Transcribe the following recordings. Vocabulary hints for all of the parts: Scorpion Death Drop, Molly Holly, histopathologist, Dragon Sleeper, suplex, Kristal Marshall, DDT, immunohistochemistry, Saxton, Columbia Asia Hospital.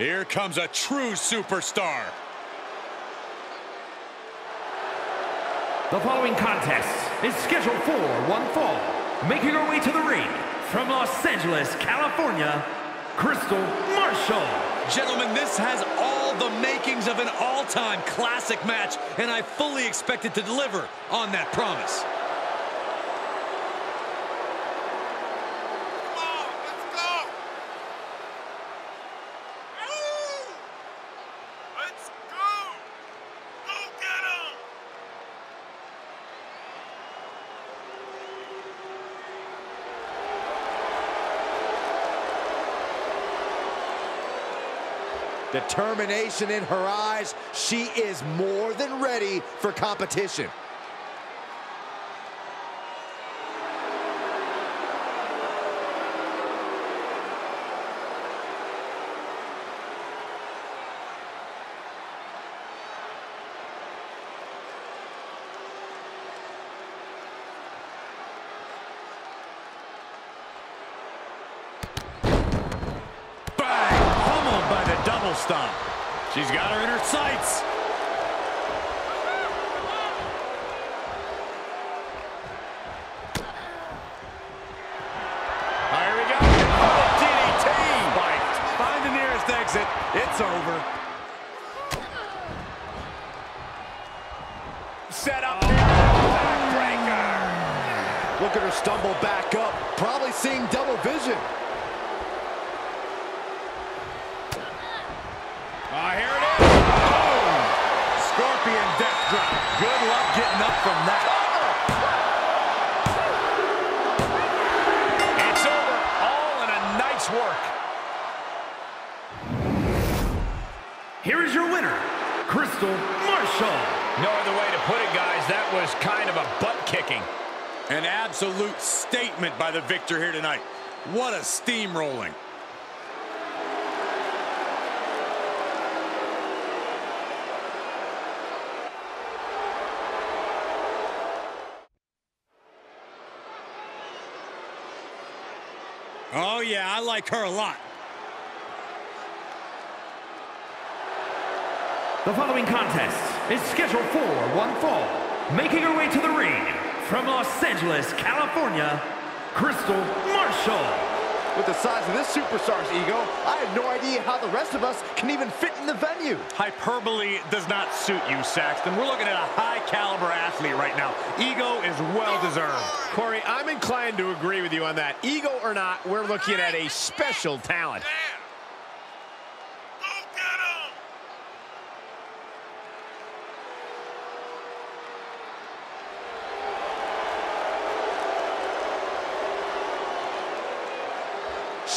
Here comes a true superstar. The following contest is scheduled for one fall. Making her way to the ring from Los Angeles, California, Kristal Marshall. Gentlemen, this has all the makings of an all-time classic match, and I fully expect it to deliver on that promise. Determination in her eyes. She is more than ready for competition. Stop. She's got her in her sights. Here we go. Oh, DDT. Find the nearest exit. It's over. Set up. Backbreaker. Look at her stumble back up. Probably seeing double vision. Here it is! Boom! Scorpion Death Drop. Good luck getting up from that. It's over. All in a night's work. Here is your winner, Kristal Marshall. No other way to put it, guys. That was kind of a butt-kicking. An absolute statement by the victor here tonight. What a steamrolling. Oh, yeah, I like her a lot. The following contest is scheduled for one fall. Making her way to the ring from Los Angeles, California, Kristal Marshall. With the size of this superstar's ego, I have no idea how the rest of us can even fit in the venue. Hyperbole does not suit you, Saxton. We're looking at a high-caliber athlete right now. Ego is well-deserved. Corey, I'm inclined to agree with you on that. Ego or not, we're looking at a special talent.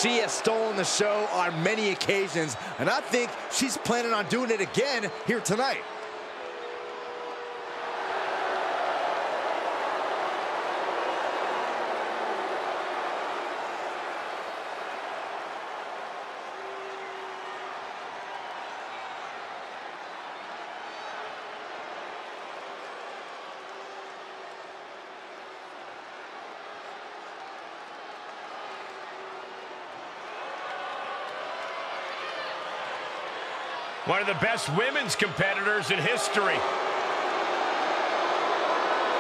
She has stolen the show on many occasions, and I think she's planning on doing it again here tonight. One of the best women's competitors in history.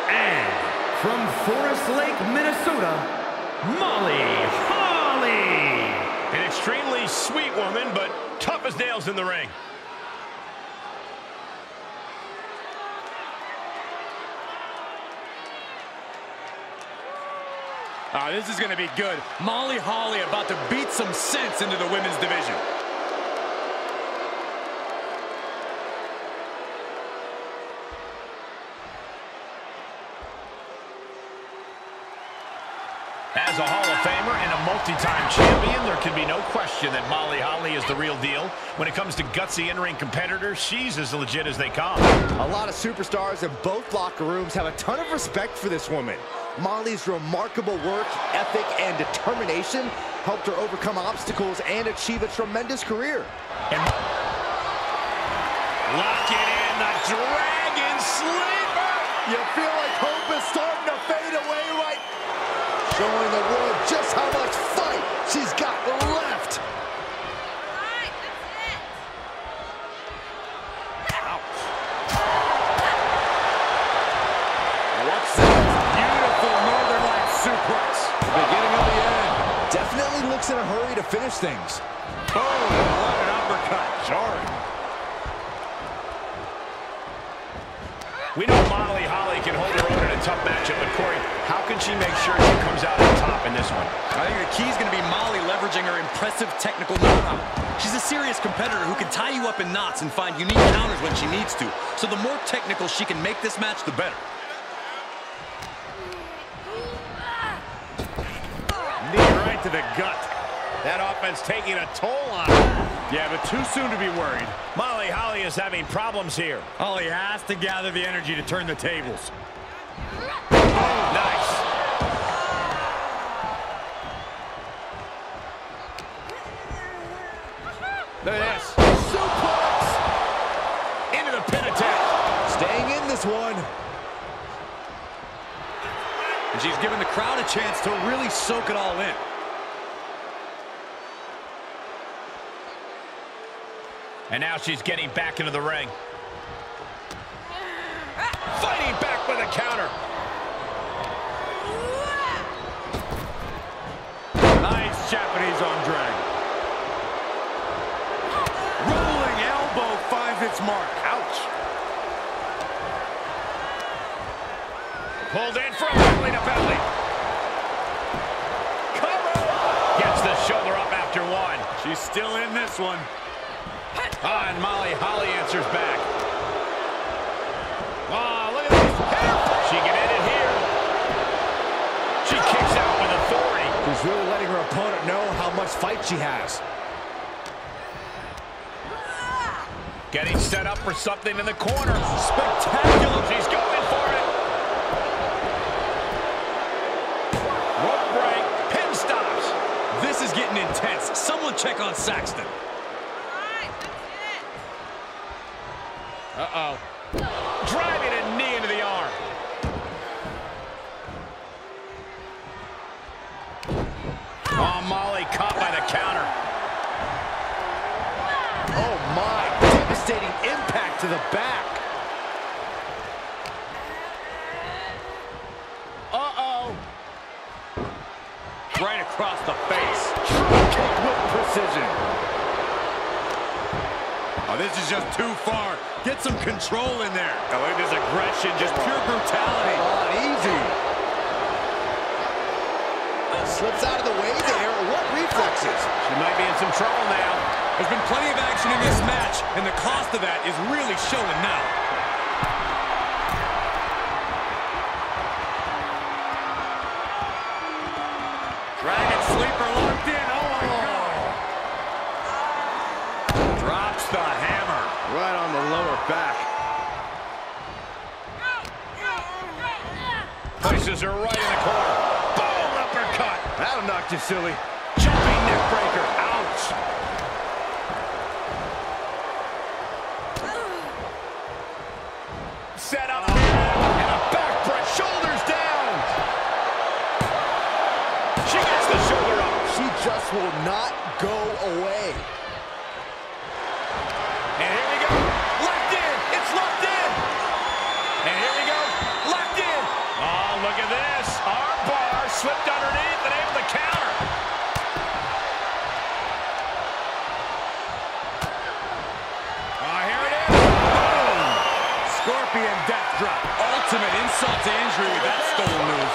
And from Forest Lake, Minnesota, Molly Holly. An extremely sweet woman, but tough as nails in the ring. This is going to be good. Molly Holly about to beat some sense into the women's division. As a Hall of Famer and a multi-time champion, there can be no question that Molly Holly is the real deal. When it comes to gutsy in-ring competitors, she's as legit as they come. A lot of superstars in both locker rooms have a ton of respect for this woman. Molly's remarkable work, ethic, and determination helped her overcome obstacles and achieve a tremendous career. And locking in the Dragon Sleeper! You feel like hope is starting to fade away right now. Showing the world just how much fight she's got left. All right, that's it. Jack's in a hurry to finish things. Boom! What an uppercut. Jarring. We know Molly Holly can hold her own in a tough matchup, but Corey, how can she make sure she comes out on top in this one? I think the key is going to be Molly leveraging her impressive technical know-how. She's a serious competitor who can tie you up in knots and find unique counters when she needs to. So the more technical she can make this match, the better. To the gut. That offense taking a toll on him. Yeah, but too soon to be worried. Molly Holly is having problems here. Holly has to gather the energy to turn the tables. Oh, nice. Look at this. Suplex. Into the pin attack. Staying in this one. And she's giving the crowd a chance to really soak it all in. And now she's getting back into the ring. Fighting back with a counter. Nice Japanese on drag. Rolling elbow finds its mark. Ouch. Pulled in from belly to belly. Cover. Gets the shoulder up after one. She's still in this one. Ah, and Molly Holly answers back. Ah, look at this. She can end it here. She kicks out with authority. She's really letting her opponent know how much fight she has. Getting set up for something in the corner. Spectacular. She's going for it. Rope break. Pin stops. This is getting intense. Someone check on Saxton. Uh-oh. Driving a knee into the arm. Oh, Molly caught by the counter. Oh, my. Devastating impact to the back. Uh-oh. Right across the face. Kick with precision. Oh, this is just too far. Get some control in there. Oh, look at his aggression, just pure brutality. Oh, easy. Slips out of the way there. What reflexes? She might be in some trouble now. There's been plenty of action in this match, and the cost of that is really showing now. Dragon Sleeper locked in. Oh, my God. Drops the hammer. Right on the lower back. Places her right in the corner. Boom, uppercut. That'll knock you silly. Jumping neck breaker. Ouch. Set up. And a back press. Shoulders down. She gets the shoulder up. She just will not go away. And here we go, locked in, it's locked in. And here we go, locked in. Oh, look at this, arm bar slipped underneath and able to counter. Oh, here it is, boom. Scorpion Death Drop, ultimate insult to injury with that stolen move.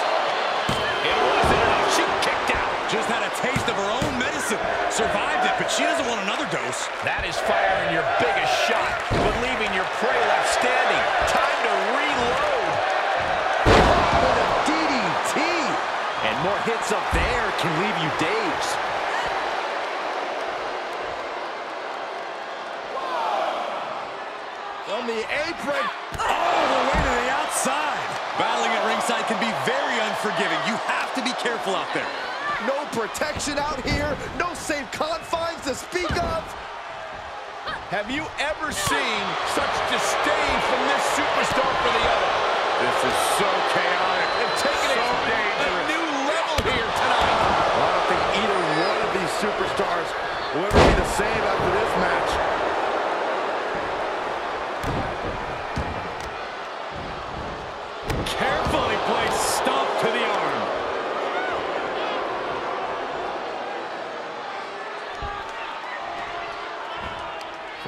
It wasn't enough, she kicked out. Just had a taste of her own medicine, survived it, but she doesn't want another dose. That is firing your biggest shot, but leaving your prey left standing. Time to reload. What a DDT. And more hits up there can leave you dazed. On the apron, all the way to the outside. Battling at ringside can be very unforgiving. You have to be careful out there. No protection out here. No safe confines to speak of. Have you ever seen such disdain from this superstar for the other? This is so chaotic. They've taken it to a new level here tonight. Well, I don't think either one of these superstars will ever be the same after this match. Carefully placed stomp to the arm.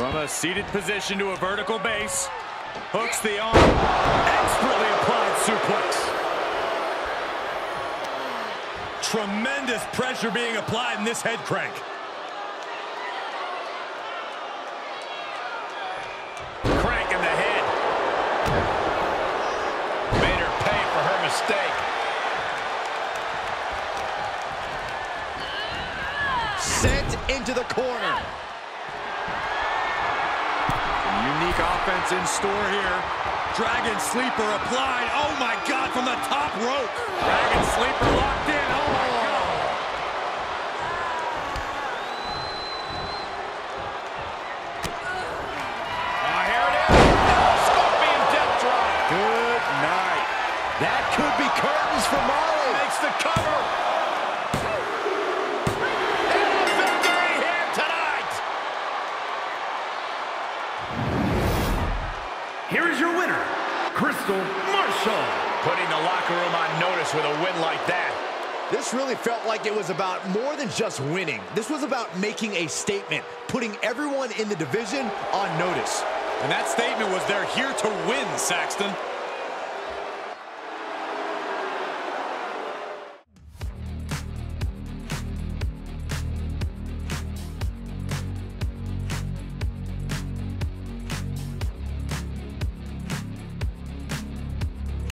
From a seated position to a vertical base, hooks the arm, expertly applied suplex. Tremendous pressure being applied in this head crank. Crank in the head. Made her pay for her mistake. Sent into the corner. Unique offense in store here. Dragon Sleeper applied. Oh my God, from the top rope. Dragon Sleeper locked in. Oh my God. Oh, here it is. Oh, Scorpion Death Drop. Good night. That could be curtains for Molly. Makes the cover. Here is your winner, Kristal Marshall. Putting the locker room on notice with a win like that. This really felt like it was about more than just winning. This was about making a statement, putting everyone in the division on notice. And that statement was, they're here to win, Saxton.